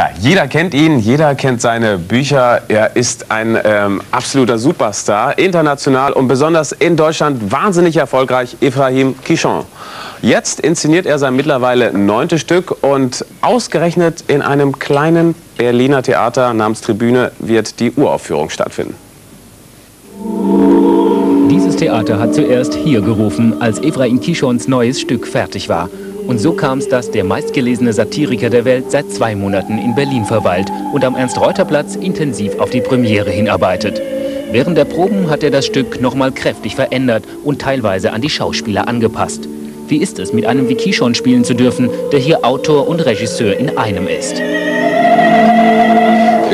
Ja, jeder kennt ihn, jeder kennt seine Bücher. Er ist ein absoluter Superstar, international und besonders in Deutschland wahnsinnig erfolgreich, Ephraim Kishon. Jetzt inszeniert er sein mittlerweile 9. Stück und ausgerechnet in einem kleinen Berliner Theater namens Tribüne wird die Uraufführung stattfinden. Dieses Theater hat zuerst hier gerufen, als Ephraim Kishons neues Stück fertig war. Und so kam es, dass der meistgelesene Satiriker der Welt seit 2 Monaten in Berlin verweilt und am Ernst-Reuter-Platz intensiv auf die Premiere hinarbeitet. Während der Proben hat er das Stück nochmal kräftig verändert und teilweise an die Schauspieler angepasst. Wie ist es, mit einem wie Kishon spielen zu dürfen, der hier Autor und Regisseur in einem ist? Er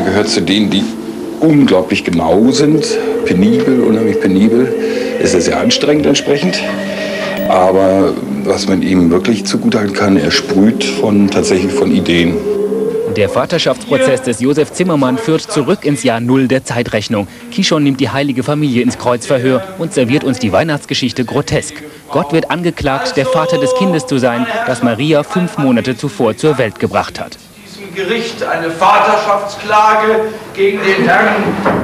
gehört zu denen, die unglaublich genau sind, penibel, unheimlich penibel. Es ist sehr anstrengend entsprechend. Aber was man ihm wirklich zugutehalten kann, er sprüht tatsächlich von Ideen. Der Vaterschaftsprozess des Josef Zimmermann führt zurück ins Jahr Null der Zeitrechnung. Kishon nimmt die heilige Familie ins Kreuzverhör und serviert uns die Weihnachtsgeschichte grotesk. Gott wird angeklagt, der Vater des Kindes zu sein, das Maria 5 Monate zuvor zur Welt gebracht hat. Diesem Gericht eine Vaterschaftsklage gegen den Herrn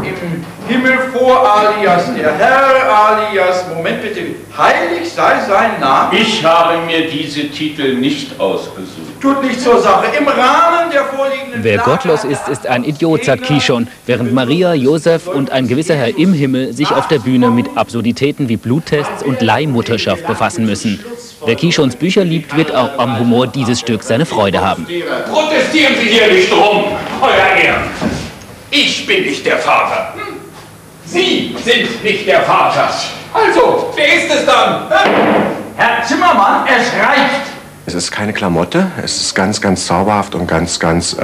im Himmel vor, alias der Herr, alias, Moment bitte, heilig sei sein Name. Ich habe mir diese Titel nicht ausgesucht. Tut nichts zur Sache. Im Rahmen der vorliegenden... Wer gottlos ist, ist ein Idiot, sagt Kishon, während Maria, Josef und ein gewisser Herr im Himmel sich auf der Bühne mit Absurditäten wie Bluttests und Leihmutterschaft befassen müssen. Wer Kishons Bücher liebt, wird auch am Humor dieses Stück seine Freude haben. Protestieren Sie hier nicht rum, euer Ehren. Ich bin nicht der Vater. Sie sind nicht der Vater. Also, wer ist es dann? Herr Zimmermann, es reicht. Es ist keine Klamotte, es ist ganz, ganz zauberhaft und ganz, ganz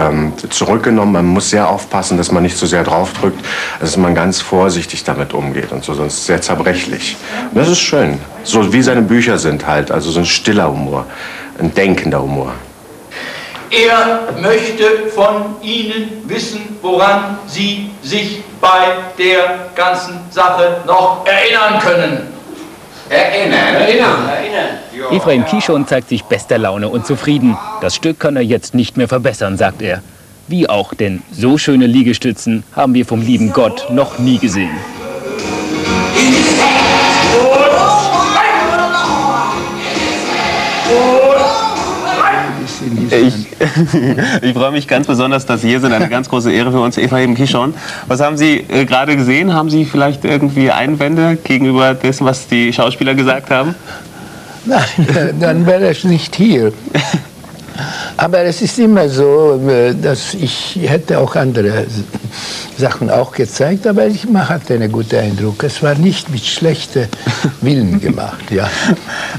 zurückgenommen. Man muss sehr aufpassen, dass man nicht zu sehr draufdrückt, dass man ganz vorsichtig damit umgeht und so, sonst sehr zerbrechlich. Und das ist schön, so wie seine Bücher sind halt, also so ein stiller Humor, ein denkender Humor. Er möchte von Ihnen wissen, woran Sie sich bei der ganzen Sache noch erinnern können. Erinnern. Ephraim Kishon zeigt sich bester Laune und zufrieden. Das Stück kann er jetzt nicht mehr verbessern, sagt er. Wie auch, denn so schöne Liegestützen haben wir vom lieben Gott noch nie gesehen. Ich freue mich ganz besonders, dass Sie hier sind. Eine ganz große Ehre für uns, Ephraim Kishon. Was haben Sie gerade gesehen? Haben Sie vielleicht irgendwie Einwände gegenüber dessen, was die Schauspieler gesagt haben? Nein, dann wäre es nicht hier. Aber es ist immer so, dass ich hätte auch andere Sachen auch gezeigt, aber ich hatte einen guten Eindruck. Es war nicht mit schlechtem Willen gemacht, ja.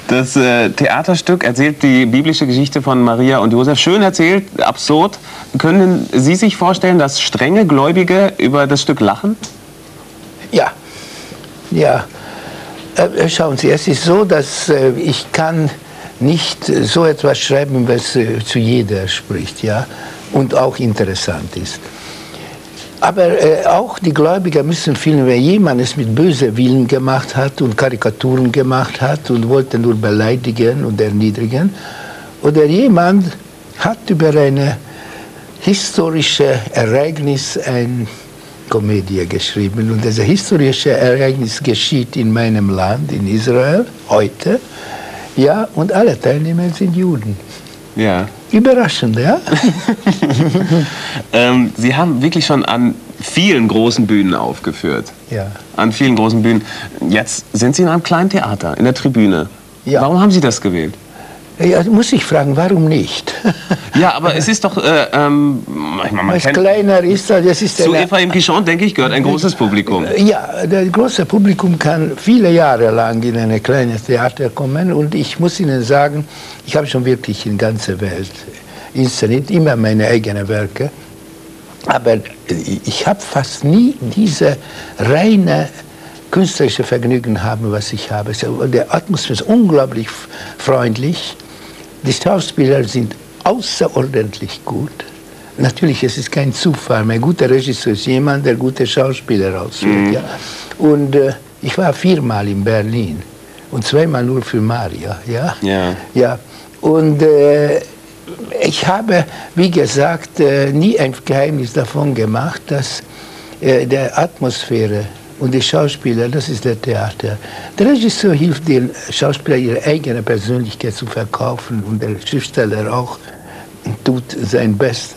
Das Theaterstück erzählt die biblische Geschichte von Maria und Josef. Schön erzählt, absurd. Können Sie sich vorstellen, dass strenge Gläubige über das Stück lachen? Ja, ja. Schauen Sie, es ist so, dass ich kann... nicht so etwas schreiben, was zu jeder spricht, ja, und auch interessant ist. Aber auch die Gläubiger müssen fühlen, wenn jemand es mit bösem Willen gemacht hat und Karikaturen gemacht hat und wollte nur beleidigen und erniedrigen, oder jemand hat über ein historisches Ereignis eine Komödie geschrieben, und dieses historische Ereignis geschieht in meinem Land, in Israel, heute. Ja, und alle Teilnehmer sind Juden. Ja. Überraschend, ja? Sie haben wirklich schon an vielen großen Bühnen aufgeführt. Ja. An vielen großen Bühnen. Jetzt sind Sie in einem kleinen Theater, in der Tribüne. Ja. Warum haben Sie das gewählt? Ja, muss ich fragen, warum nicht? Ja, aber es ist doch... was kleiner ist, das ist... Zu Ephraim Kishon, denke ich, gehört ein großes Publikum. Ja, das große Publikum kann viele Jahre lang in ein kleines Theater kommen. Und ich muss Ihnen sagen, ich habe schon wirklich in der ganzen Welt inszeniert, immer meine eigenen Werke. Aber ich habe fast nie diese reine... künstlerische Vergnügen haben, was ich habe. Der Atmosphäre ist unglaublich freundlich. Die Schauspieler sind außerordentlich gut. Natürlich, es ist kein Zufall. Ein guter Regisseur ist jemand, der gute Schauspieler aussucht. Mhm. Ja. Und ich war 4-mal in Berlin und 2-mal nur für Maria. Ja? Ja. Ja. Und Ich habe, wie gesagt, nie ein Geheimnis davon gemacht, dass der Atmosphäre und die Schauspieler, das ist der Theater. Der Regisseur hilft den Schauspielern, ihre eigene Persönlichkeit zu verkaufen, und der Schriftsteller auch tut sein Bestes.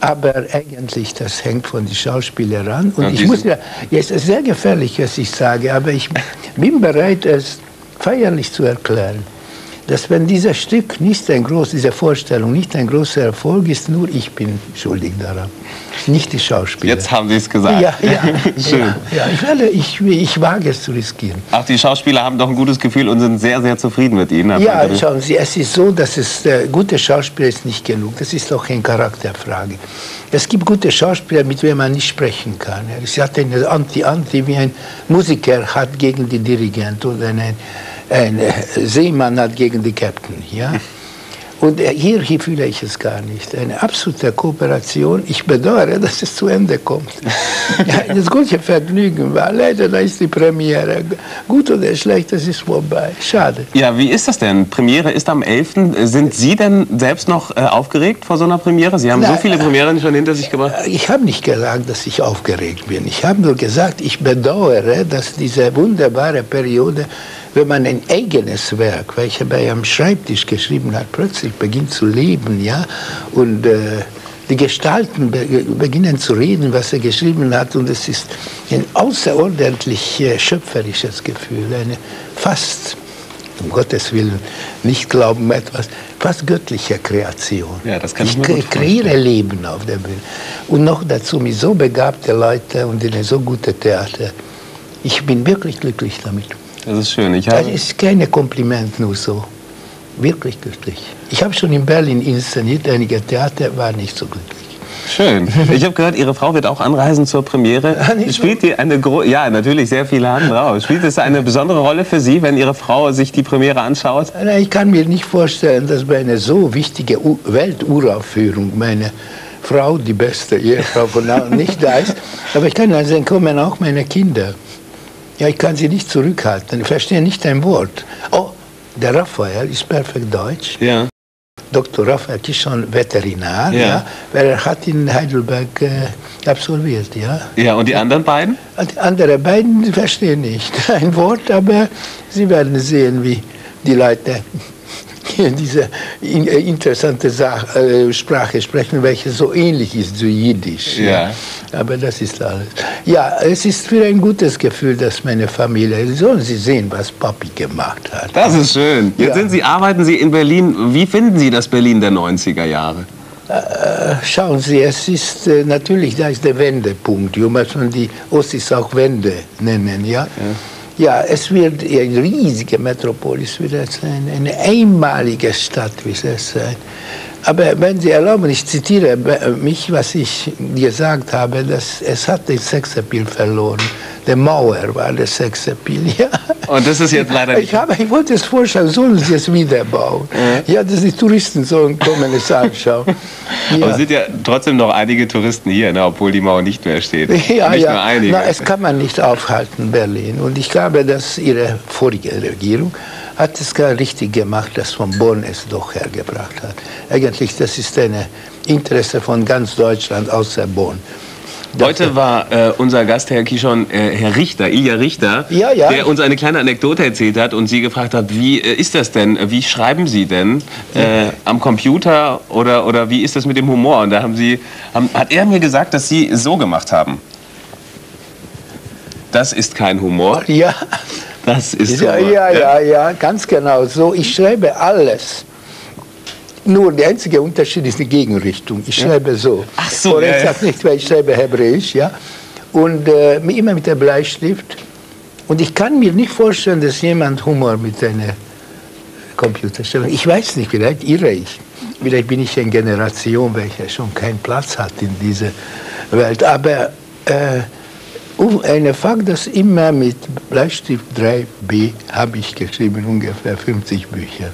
Aber eigentlich, das hängt von den Schauspielern an. Und ich muss ja, es ist sehr gefährlich, was ich sage, aber ich bin bereit, es feierlich zu erklären, dass wenn dieser Stück nicht ein groß, diese Vorstellung nicht ein großer Erfolg ist, nur ich bin schuldig daran, nicht die Schauspieler. Jetzt haben Sie es gesagt. Ja, ja, schön. Ja, ich wage es zu riskieren. Ach, die Schauspieler haben doch ein gutes Gefühl und sind sehr, sehr zufrieden mit Ihnen. Herr Panteri. Schauen Sie, es ist so, dass es gute Schauspieler ist nicht genug. Das ist doch keine Charakterfrage. Es gibt gute Schauspieler, mit denen man nicht sprechen kann. Sie hat eine Anti-Anti, wie ein Musiker hat gegen den Dirigent, oder ein Seemann hat gegen die Captain, ja. Und hier fühle ich es gar nicht. Eine absolute Kooperation. Ich bedauere, dass es zu Ende kommt. Ja, das gute Vergnügen war. Leider, da ist die Premiere. Gut oder schlecht, das ist vorbei. Schade. Ja, wie ist das denn? Premiere ist am 11. Sind Sie denn selbst noch aufgeregt vor so einer Premiere? Sie haben so viele Premieren schon hinter sich gebracht. Ich habe nicht gesagt, dass ich aufgeregt bin. Ich habe nur gesagt, ich bedauere, dass diese wunderbare Periode, wenn man ein eigenes Werk, welches bei einem Schreibtisch geschrieben hat, plötzlich beginnt zu leben, ja, und die Gestalten beginnen zu reden, was er geschrieben hat, und es ist ein außerordentlich schöpferisches Gefühl, eine fast, um Gottes Willen, nicht glauben etwas, fast göttliche Kreation. Ja, das kann ich mir gut vorstellen. Ich kreiere Leben auf der Bühne. Und noch dazu mit so begabten Leuten und in so guten Theater. Ich bin wirklich glücklich damit. Das ist schön. Das ist kein Kompliment, nur so. Wirklich glücklich. Ich habe schon in Berlin inszeniert, einige Theater, war nicht so glücklich. Schön. Ich habe gehört, Ihre Frau wird auch anreisen zur Premiere. Spielt die eine Ja, natürlich, sehr viele haben drauf. Spielt es eine besondere Rolle für Sie, wenn Ihre Frau sich die Premiere anschaut? Ich kann mir nicht vorstellen, dass bei einer so wichtigen Welturaufführung meine Frau, die beste Ehefrau von nicht da ist. Aber ich kann sagen, kommen auch meine Kinder. Ja, ich kann sie nicht zurückhalten. Ich verstehe nicht ein Wort. Oh, der Raphael ist perfekt deutsch. Ja. Dr. Raphael Kishon, Veterinar. Ja. Ja, weil er hat in Heidelberg absolviert. Ja. Ja, und die anderen beiden? Die anderen beiden verstehen nicht ein Wort, aber sie werden sehen, wie die Leute diese interessante Sprache sprechen, welche so ähnlich ist zu Jiddisch. Ja. Aber das ist alles. Ja, es ist für ein gutes Gefühl, dass meine Familie, sollen sie sehen, was Papi gemacht hat. Das ist schön. Jetzt sind Sie, arbeiten Sie in Berlin. Wie finden Sie das Berlin der 90er Jahre? Schauen Sie, es ist natürlich, da ist der Wendepunkt. Die Ossis auch Wende nennen, ja. Ja, es wird eine riesige Metropolis wieder sein, eine einmalige Stadt wird es sein. Aber wenn Sie erlauben, ich zitiere mich, was ich gesagt habe, dass es hat den Sexappeal verloren. Der Mauer war der Sexappeal, ja. Und das ist jetzt leider nicht... Ich wollte es vorstellen, sollen Sie es wieder bauen? Ja, dass die Touristen sollen kommen, es anschauen. Ja. Aber es sind ja trotzdem noch einige Touristen hier, ne, obwohl die Mauer nicht mehr steht. Ja, nicht nur einige. Na, es kann man nicht aufhalten, Berlin. Und ich glaube, dass Ihre vorige Regierung hat es gar richtig gemacht, dass von Bonn es doch hergebracht hat. Eigentlich, das ist ein Interesse von ganz Deutschland außer Bonn. Heute war unser Gast, Herr Kishon, Herr Richter, Ilja Richter, der uns eine kleine Anekdote erzählt hat und Sie gefragt hat, wie ist das denn, wie schreiben Sie denn am Computer oder wie ist das mit dem Humor? Und da haben Sie, hat er mir gesagt, dass Sie so gemacht haben. Das ist kein Humor. Ja. Das ist Humor. Ja, ganz genau so. Ich schreibe alles. Nur der einzige Unterschied ist die Gegenrichtung. Ich schreibe so. Ach so. Oder ich sage nicht, weil ich schreibe Hebräisch, ja. Und immer mit dem Bleistift. Und ich kann mir nicht vorstellen, dass jemand Humor mit einer Computerstellung. Ich weiß nicht, vielleicht irre ich. Vielleicht bin ich eine Generation, welche schon keinen Platz hat in dieser Welt. Aber ein Fakt, dass immer mit Bleistift 3b habe ich geschrieben, ungefähr 50 Bücher.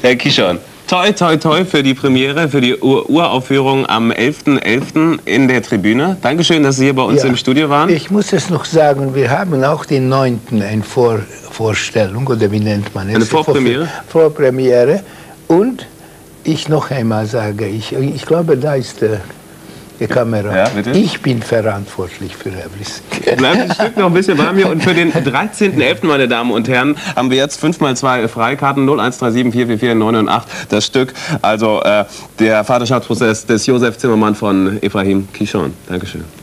Herr Kishon. Toi, toi, toi für die Premiere, für die Uraufführung am 11.11. in der Tribüne. Dankeschön, dass Sie hier bei uns im Studio waren. Ich muss es noch sagen, wir haben auch den 9. eine Vorstellung, oder wie nennt man es? Eine Vorpremiere. Vorpremiere. Und Ich noch einmal sage, ich glaube, da ist die Kamera. Ja, bitte? Ich bin verantwortlich für alles. Bleibt ein Stück noch ein bisschen bei mir. Und für den 13.11., meine Damen und Herren, haben wir jetzt 5×2 Freikarten, 013744498, das Stück. Also der Vaterschaftsprozess des Josef Zimmermann von Ephraim Kishon. Dankeschön.